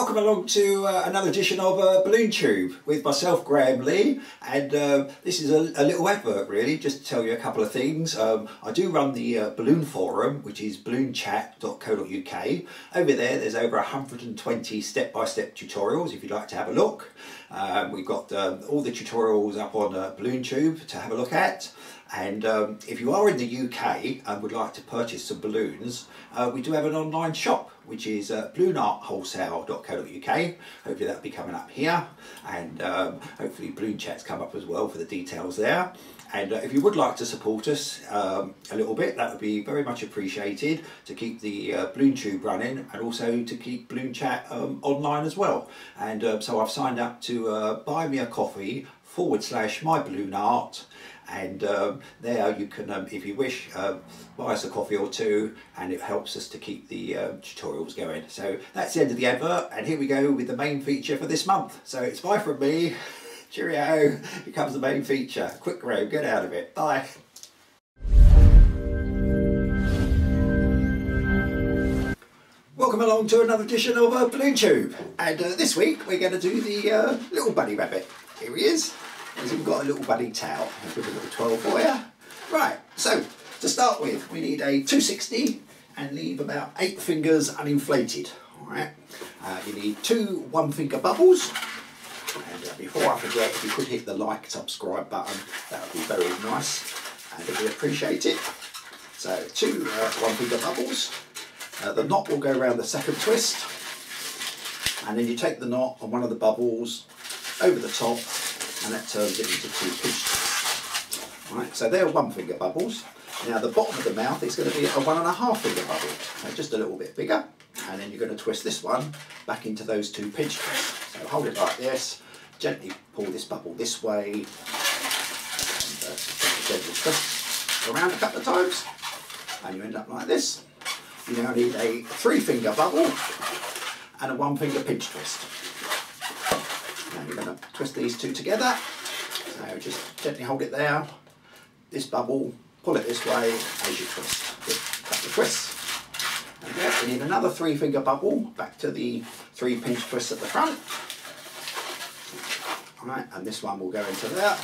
welcome along to another edition of Balloon Tube with myself, Graham Lee, and this is a little advert really, just to tell you a couple of things. I do run the Balloon Forum, which is balloonchat.co.uk. Over there there's over 120 step-by-step tutorials if you'd like to have a look. We've got all the tutorials up on Balloon Tube to have a look at. And if you are in the UK and would like to purchase some balloons, we do have an online shop, which is balloonartwholesale.co.uk. Hopefully that'll be coming up here, and hopefully Balloon Chat's come up as well for the details there. And if you would like to support us a little bit, that would be very much appreciated to keep the Balloon Tube running and also to keep Balloon Chat online as well. And so I've signed up to buy me a coffee /myballoonart, and there you can, if you wish, buy us a coffee or two, and it helps us to keep the tutorials going. So that's the end of the advert, and here we go with the main feature for this month. So it's bye from me, cheerio, here comes the main feature. Quick Graham, get out of it, bye. Welcome along to another edition of Balloon Tube, and this week we're going to do the little bunny rabbit. Here he is. He's even got a little bunny towel. I'll give a little twirl for you. Right, so to start with, we need a 260 and leave about 8 fingers uninflated. Alright, you need 2 1-finger finger bubbles. And before I forget, if you could hit the like, subscribe button, that would be very nice and we appreciate it. So 2 1-finger finger bubbles. The knot will go around the second twist. And then you take the knot on one of the bubbles over the top, and that turns it into 2 pinch twists. Right, so they're 1-finger bubbles. Now the bottom of the mouth is going to be a 1.5-finger bubble, so just a little bit bigger, and then you're going to twist this one back into those 2 pinch twists. So hold it like this, gently pull this bubble this way, and gently twist around a couple of times, and you end up like this. You now need a 3-finger bubble and a 1-finger pinch twist. We're going to twist these two together, so just gently hold it there, this bubble, pull it this way as you twist, back to twist. And there, we need another 3-finger bubble, back to the 3 pinch twists at the front. Alright, and this one will go into there.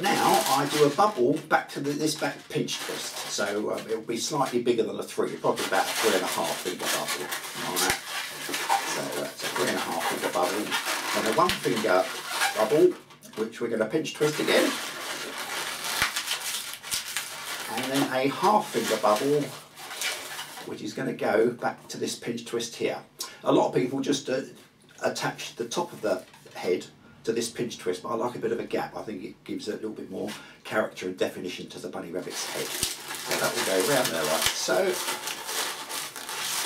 Now I do a bubble back to this back pinch twist, so it will be slightly bigger than a 3, probably about a 3.5-finger bubble. Alright, so that's a 3.5-finger bubble, and a 1-finger bubble, which we're going to pinch twist again, and then a 1/2-finger bubble, which is going to go back to this pinch twist here. A lot of people just attach the top of the head to this pinch twist, but I like a bit of a gap. I think it gives a little bit more character and definition to the bunny rabbit's head. So that will go around there like so.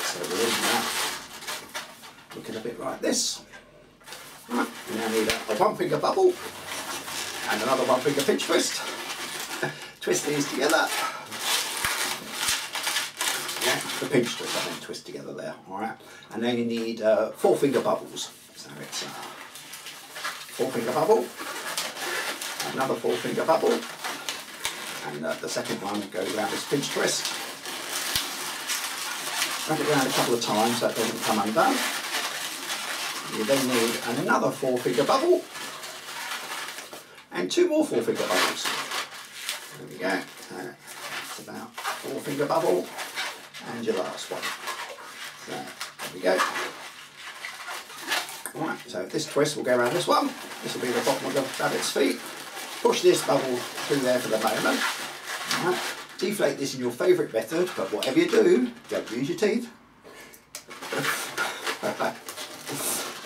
So we're in that, looking a bit like this. Right, we now need a 1-finger bubble and another 1-finger pinch twist. Twist these together. Yeah, the pinch twist and then twist together there. All right, and then you need 4-finger bubbles. So it's 4-finger bubble, another 4-finger bubble, and the second one goes around this pinch twist. Wrap it around a couple of times so it doesn't come undone. You then need another 4-finger bubble and 2 more 4-finger bubbles. There we go, that's about 4-finger bubble and your last one. So there we go. Right, so this twist will go around this one, this will be the bottom of the rabbit's feet. Push this bubble through there for the moment. Right. Deflate this in your favourite method, but whatever you do, don't use your teeth.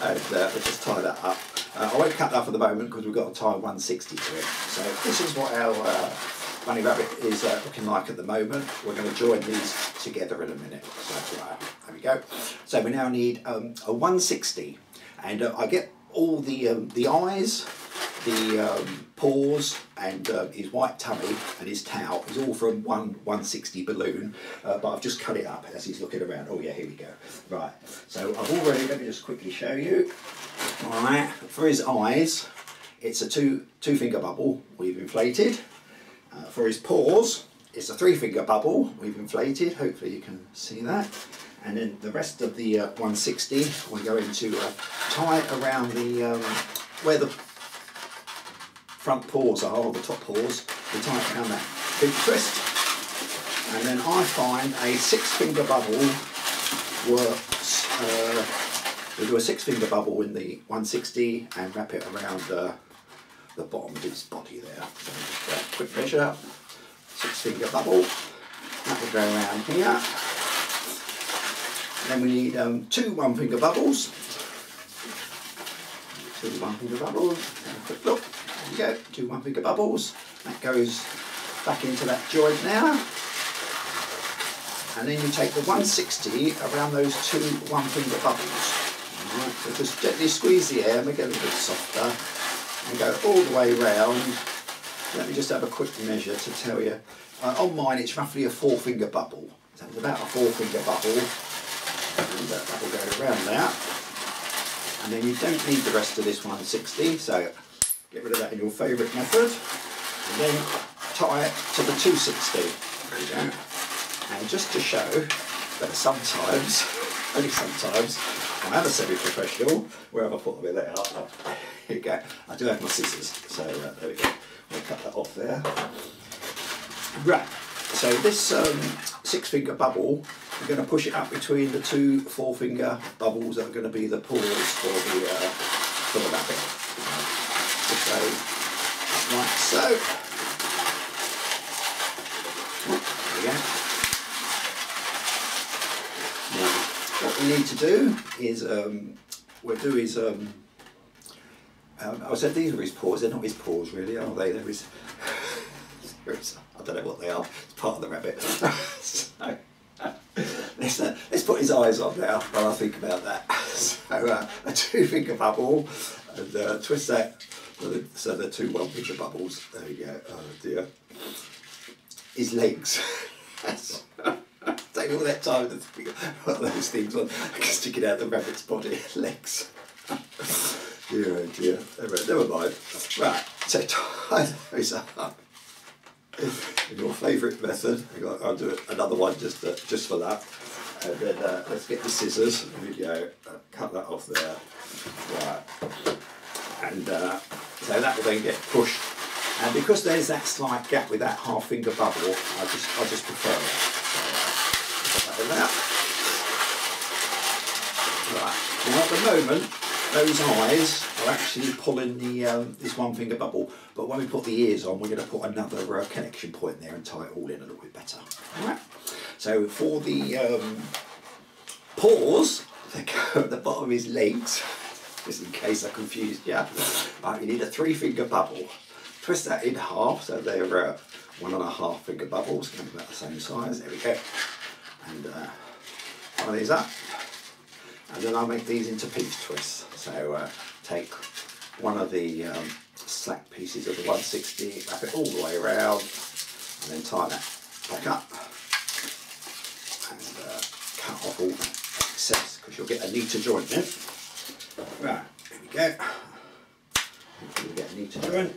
And we'll just tie that up. I won't cut that for the moment because we've got to tie 160 to it. So this is what our bunny rabbit is looking like at the moment. We're going to join these together in a minute. So there we go. So we now need a 160. And I get all the eyes, the paws, and his white tummy and his towel is all from one 160 balloon, but I've just cut it up as he's looking around. Oh yeah, here we go. Right, so I've already, let me just quickly show you. All right, for his eyes, it's a two-finger bubble we've inflated. For his paws, It's a three-finger bubble we've inflated, hopefully you can see that. And then the rest of the 160 we're going to tie around the where the front paws are, or the top paws, we tie it around that big twist. And then I find a six-finger bubble works. We'll do a six-finger bubble in the 160 and wrap it around the bottom of its body there. So just a quick measure. Six-finger bubble, that will go around here. Then we need two one-finger bubbles. Two one-finger bubbles, have a quick look, there we go, two one-finger bubbles. That goes back into that joint now. And then you take the 160 around those two one-finger bubbles. All right, so just gently squeeze the air, make it a little bit softer, and go all the way round. Let me just have a quick measure to tell you. On mine it's roughly a four-finger bubble. So it's about a four-finger bubble. And that will go around that. And then you don't need the rest of this 160, so get rid of that in your favourite method. And then tie it to the 260. There you go. And just to show that sometimes, only sometimes, I am a semi-professional, wherever I put them in there. Here you go. I do have my scissors, so there we go. We'll cut that off there. Right, so this six-finger bubble, we're going to push it up between the two four-finger bubbles that are going to be the paws for the rabbit. So, like so. There we go. Now, what we need to do is, I said these are his paws, they're not his paws really, are they? There is, I don't know what they are, it's part of the rabbit. So, let's put his eyes on now while I think about that. So a two-finger bubble, and twist that, so the two one-finger bubbles, there we go, oh dear. His legs. Take all that time to think about those things on, sticking out the rabbit's body, legs. Dear, oh dear, never mind. Right, so tie those up in your favourite method. I'll do another one just for that. And then let's get the scissors. There we go, cut that off there. Right, and so that will then get pushed. And because there's that slight gap with that half finger bubble, I just prefer it. So, that in there. Right, now at the moment, those eyes are actually pulling the this one finger bubble, but when we put the ears on, we're going to put another connection point there and tie it all in a little bit better. All right. So for the paws, they go at the bottom of his legs, just in case I confused you. Right, you need a three finger bubble. Twist that in half, so they're 1.5 finger bubbles, kind of about the same size. There we go. And tie these up. And then I'll make these into piece twists. So take one of the slack pieces of the 160, wrap it all the way around, and then tie that back up. And cut off all the excess, because you'll get a neater joint then. Right, there we go. Hopefully we get a neater joint.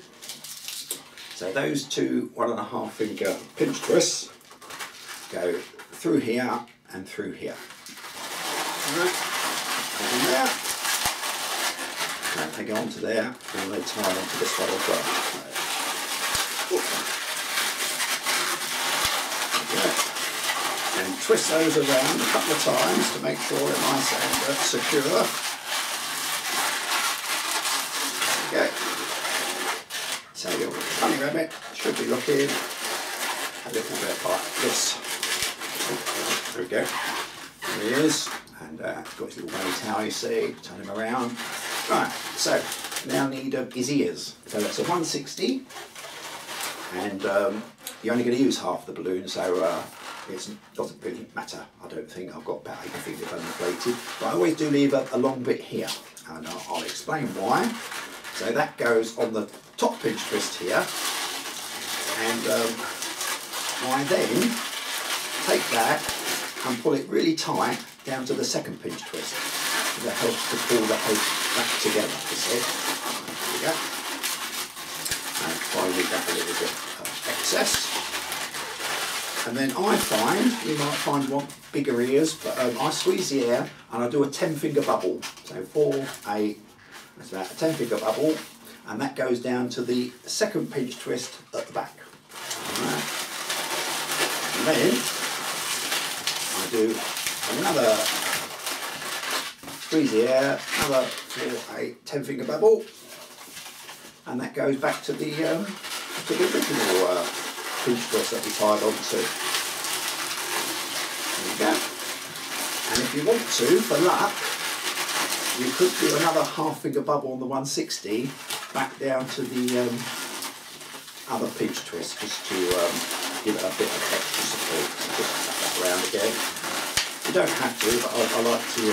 So those two 1.5 finger pinch twists go through here and through here. All right. There. They go onto there and they tie onto this one as well. Right. And twist those around a couple of times to make sure they're nice and secure. There we go. So your bunny rabbit should be looking a little bit like this. There we go. There he is. And got his little wave towel, you see, turn him around. Right, so now need his ears. So that's a 160, and you're only going to use half the balloon, so it doesn't really matter. I don't think I've got about 8 fingers inflated, but I always do leave a long bit here, and I'll explain why. So that goes on the top pinch twist here, and I then take that and pull it really tight down to the second pinch twist. That helps to pull the whole back together, you see. There we go. And finally, grab a little bit of excess. And then I find, you might find one bigger ears, but I squeeze the air and I do a 10-finger bubble. So 4, 8, that's about a 10-finger bubble. And that goes down to the second pinch twist at the back. All right. And then I do another, squeeze the air, another 4, 8, 10-finger bubble. And that goes back to the original pinch twist that we tied on to. There you go. And if you want to, for luck, you could do another half-finger bubble on the 160 back down to the other pinch twist, just to give it a bit of extra support. Just wrap that around again. You don't have to, but I like to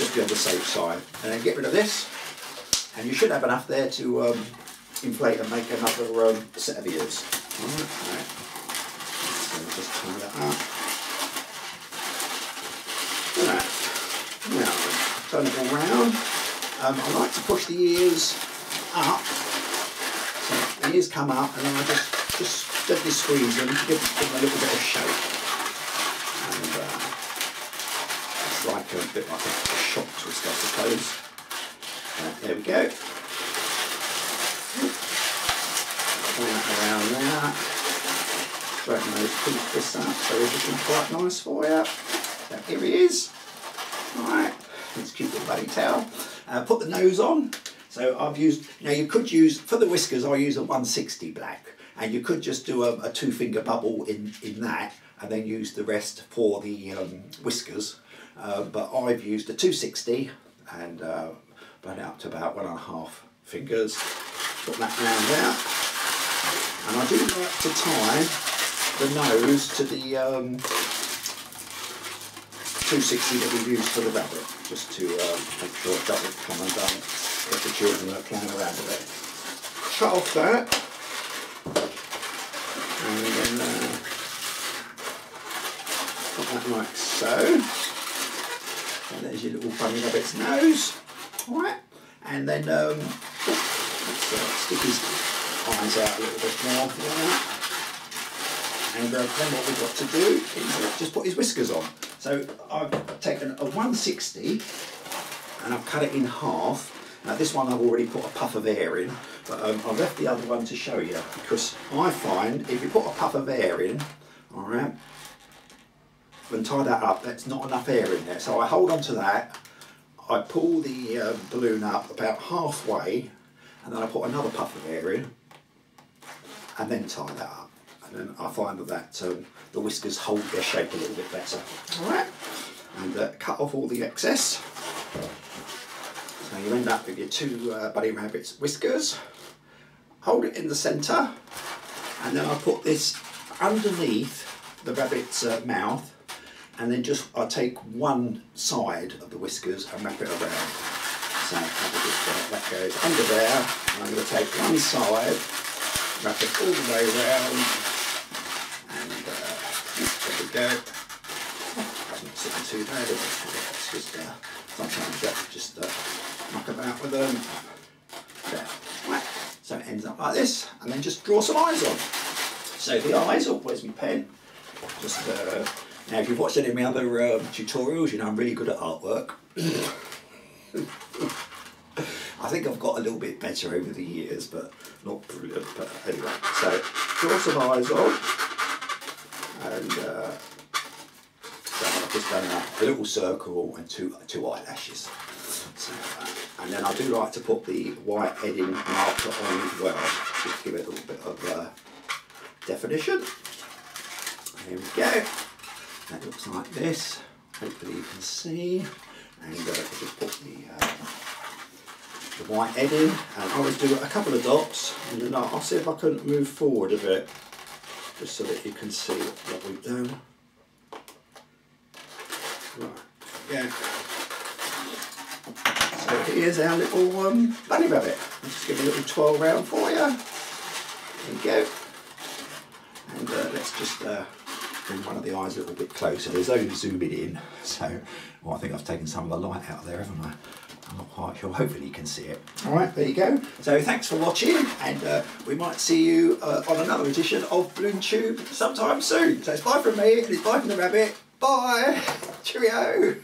just be on the safe side. And then get rid of this, and you should have enough there to inflate and make another set of ears. All right, so just tie that up. All right, now turn it all round. I like to push the ears up, so the ears come up, and then I just gently squeeze them to give them a little bit of shape. And it's like a bit like a shock twist, I suppose. There we go. Around there, straighten those pink twists up so everything quite nice for you. So here he is. Alright, let's keep the bloody towel. Put the nose on. So I've used, now you could use, for the whiskers I use a 160 black, and you could just do a 2-finger bubble in that and then use the rest for the whiskers. But I've used a 260 and run it up to about 1.5 fingers. Put that round out. And I do like to tie the nose to the 260 that we've used for the rabbit, just to make sure it doesn't come undone if the children are playing around with it. Cut off that, and then put that like so. And there's your little bunny rabbit's nose. Alright, and then let's stick his eyes out a little bit more for that. And then what we've got to do is just put his whiskers on. So I've taken a 160 and I've cut it in half. Now this one I've already put a puff of air in, but I've left the other one to show you, because I find if you put a puff of air in, all right, and tie that up, that's not enough air in there. So I hold on to that, I pull the balloon up about halfway, and then I put another puff of air in, and then tie that up. And then I find that the whiskers hold their shape a little bit better. All right, and cut off all the excess. So you end up with your two bunny rabbit's whiskers. Hold it in the centre, and then I put this underneath the rabbit's mouth, and then just I take one side of the whiskers and wrap it around. So that goes under there, and I'm going to take one side, wrap it all the way around, and there we go. Doesn't sit too bad, it's just sometimes you have to just knock about with them. There. Right. So it ends up like this, and then just draw some eyes on. So the eyes, oh, where's my pen? Just now, if you've watched any of my other tutorials, you know I'm really good at artwork. I think I've got a little bit better over the years, but not brilliant. But anyway, so draw some eyes on, and so I've just done a little circle and two eyelashes. So, and then I do like to put the white heading marker on as well, just to give it a little bit of definition. There we go. That looks like this. Hopefully you can see. And just put the white head in, and I would do a couple of dots, and then I'll see if I couldn't move forward a bit, just so that you can see what we've done. Right, yeah. So here's our little bunny rabbit. I'll just give a little twirl round for you. There you go. And let's just bring one of the eyes a little bit closer. There's only zooming in, so well, I think I've taken some of the light out of there, haven't I? I'm not quite sure, hopefully you can see it. Alright, there you go. So thanks for watching, and we might see you on another edition of Balloon Tube sometime soon. So it's bye from me, and it's bye from the rabbit. Bye! Cheerio!